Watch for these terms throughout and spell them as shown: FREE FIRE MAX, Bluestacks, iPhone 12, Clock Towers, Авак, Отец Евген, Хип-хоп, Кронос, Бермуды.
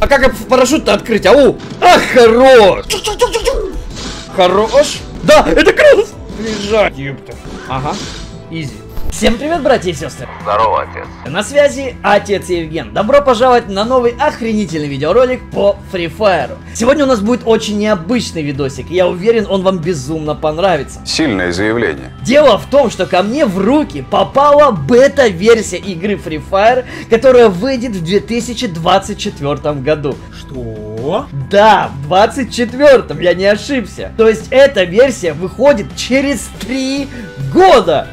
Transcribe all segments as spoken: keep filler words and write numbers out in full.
А как парашют-то открыть? Ау! Ах, хорош! Хорош! Да, это Кронос! Лежать, ёпта. Ага, изи. Всем привет, братья и сестры! Здорово, отец! На связи Отец Евген. Добро пожаловать на новый охренительный видеоролик по Free Fire. Сегодня у нас будет очень необычный видосик, и я уверен, он вам безумно понравится. Сильное заявление. Дело в том, что ко мне в руки попала бета-версия игры Free Fire, которая выйдет в две тысячи двадцать четвёртом году. Что? Да, в двадцать четвёртом, я не ошибся. То есть эта версия выходит через три года.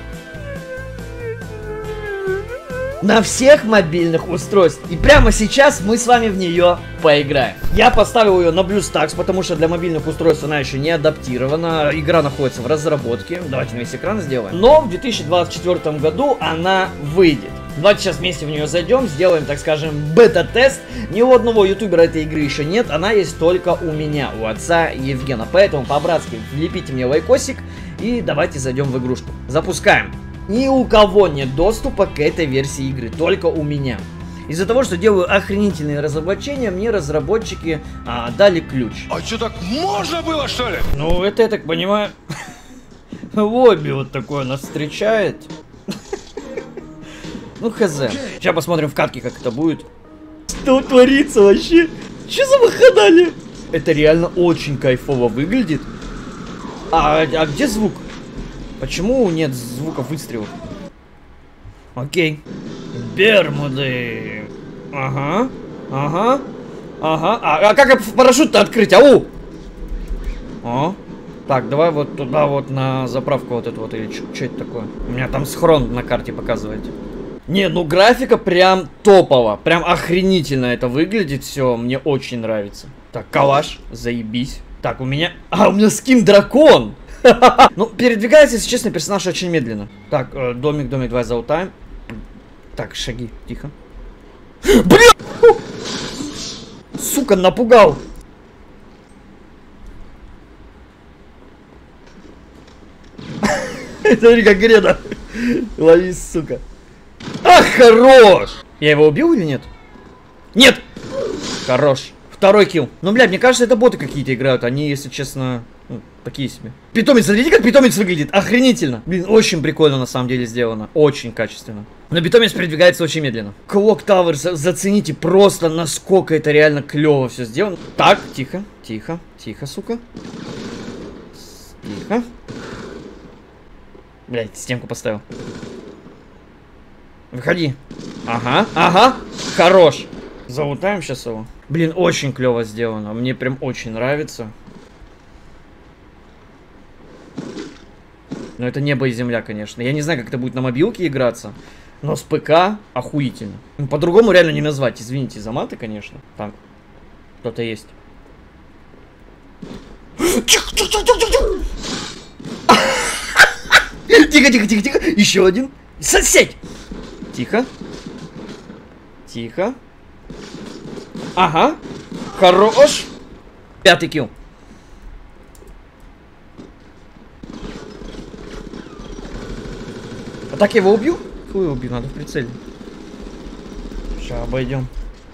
На всех мобильных устройствах. И прямо сейчас мы с вами в нее поиграем. Я поставил ее на Bluestacks, потому что для мобильных устройств она еще не адаптирована. Игра находится в разработке. Давайте на весь экран сделаем. Но в две тысячи двадцать четвёртом году она выйдет. Давайте сейчас вместе в нее зайдем, сделаем, так скажем, бета-тест. Ни у одного ютубера этой игры еще нет, она есть только у меня, у отца Евгена. Поэтому по-братски влепите мне лайкосик и давайте зайдем в игрушку. Запускаем. Ни у кого нет доступа к этой версии игры, только у меня. Из-за того, что делаю охренительные разоблачения, мне разработчики а, дали ключ. А что, так можно было, что ли? Ну, это, я так понимаю, лобби вот такое нас встречает. Ну, хз. Сейчас посмотрим в катке, как это будет. Что творится вообще? Что за выходали? Это реально очень кайфово выглядит. А, а где звук? Почему нет звука выстрелов? Окей. Бермуды. Ага. Ага. Ага. А, а как парашют-то открыть? Ау! О. Так, давай вот туда вот на заправку вот эту вот. Или что это такое? У меня там схрон на карте показывает. Не, ну графика прям топово. Прям охренительно это выглядит все. Мне очень нравится. Так, калаш. Заебись. Так, у меня... А, у меня скин дракон! Ну, передвигается, если честно, персонаж очень медленно. Так, э, домик, домик, давай заутаем. Так, шаги, тихо. Бля! Сука, напугал! Смотри, как грена. Лови, сука. Ах, хорош! Я его убил или нет? Нет! Хорош. Второй килл. Ну, блядь, мне кажется, это боты какие-то играют. Они, если честно... Ну, такие себе. Питомец, смотрите, как питомец выглядит. Охренительно. Блин, очень прикольно на самом деле сделано. Очень качественно. Но питомец передвигается очень медленно. Clock Towers, зацените просто, насколько это реально клево все сделано. Так, тихо, тихо, тихо, сука. Тихо. Блядь, стенку поставил. Выходи. Ага, ага. Хорош. Залутаем сейчас его. Блин, очень клево сделано. Мне прям очень нравится. Но это небо и земля, конечно. Я не знаю, как это будет на мобилке играться, но с ПК охуительно. По-другому реально не назвать. Извините за маты, конечно. Так, кто-то есть. Тихо, тихо, тихо, тихо. Еще один. Сосед. Тихо. Тихо. Ага. Хорош. Пятый килл. А так я его убью? Хуй убью, надо в прицеле. Сейчас обойдем.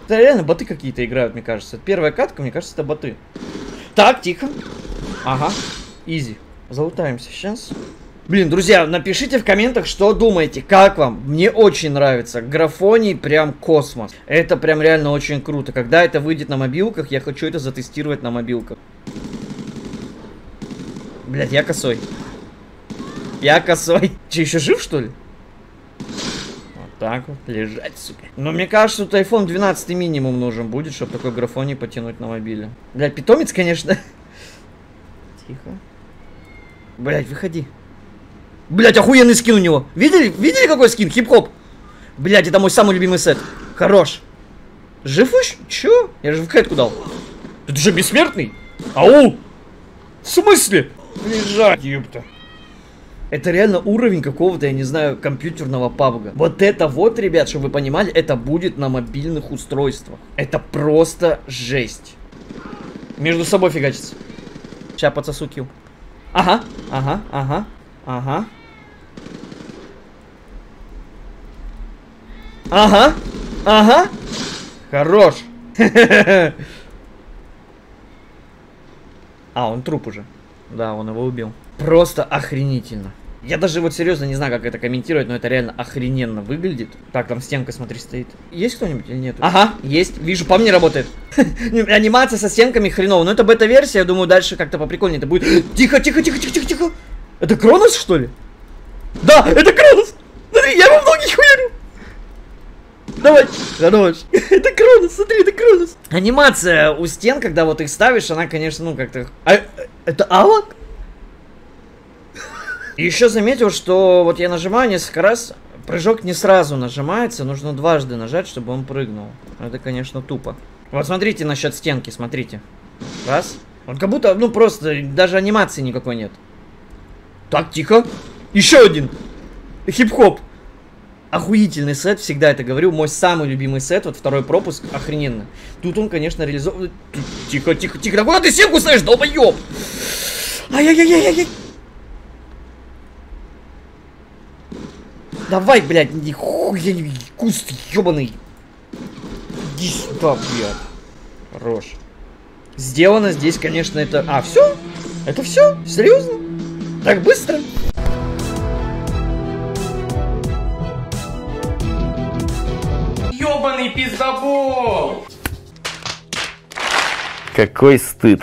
Да реально боты какие-то играют, мне кажется. Первая катка, мне кажется, это боты. Так, тихо. Ага, изи. Залутаемся сейчас. Блин, друзья, напишите в комментах, что думаете, как вам. Мне очень нравится. Графоний прям космос. Это прям реально очень круто. Когда это выйдет на мобилках, я хочу это затестировать на мобилках. Блять, я косой. Я косой. Че, еще жив, что ли? Вот так вот. Лежать, сука. Но мне кажется, тут айфон двенадцать минимум нужен будет, чтобы такой графоний потянуть на мобиле. Блядь, питомец, конечно. Тихо. Блядь, выходи. Блядь, охуенный скин у него. Видели? Видели, какой скин? Хип-хоп. Блядь, это мой самый любимый сет. Хорош. Жив уж? Че? Я же в кэтку дал. Ты же бессмертный? Ау! В смысле? Лежать, ёпта. Это реально уровень какого-то, я не знаю, компьютерного пабга. Вот это вот, ребят, чтобы вы понимали, это будет на мобильных устройствах. Это просто жесть. Между собой фигачится. Сейчас подсосу килл. Ага, ага, ага, ага. Ага, ага. Хорош. А, он труп уже. Да, он его убил. Просто охренительно. Я даже вот серьезно не знаю, как это комментировать, но это реально охрененно выглядит. Так, там стенка, смотри, стоит. Есть кто-нибудь или нет? Ага, есть. Вижу, по мне работает. Анимация со стенками хреново. Но это бета-версия, я думаю, дальше как-то поприкольнее это будет. Тихо, тихо, тихо, тихо, тихо, тихо. Это Кронос, что ли? Да, это Кронос! Смотри, я его в ноги хуярю! Давай, давай. Это Кронос, смотри, это Кронос. Анимация у стен, когда вот их ставишь, она, конечно, ну как-то... А, это Авак? Еще заметил, что вот я нажимаю несколько раз, прыжок не сразу нажимается, нужно дважды нажать, чтобы он прыгнул. Это, конечно, тупо. Вот смотрите насчет стенки, смотрите. Раз. Он как будто, ну просто, даже анимации никакой нет. Так, тихо. Еще один. Хип-хоп. Охуительный сет, всегда это говорю. Мой самый любимый сет, вот второй пропуск, охрененно. Тут он, конечно, реализован... Тихо, тихо, тихо. Да куда ты стенку ставишь, долбоёб? Ай-яй-яй-яй-яй. Давай, блядь, хуй, куст ёбаный. Иди сюда, блядь. Хорош. Сделано здесь, конечно, это... А, все? Это все? Серьезно? Так быстро? Ёбаный пиздобол! Какой стыд.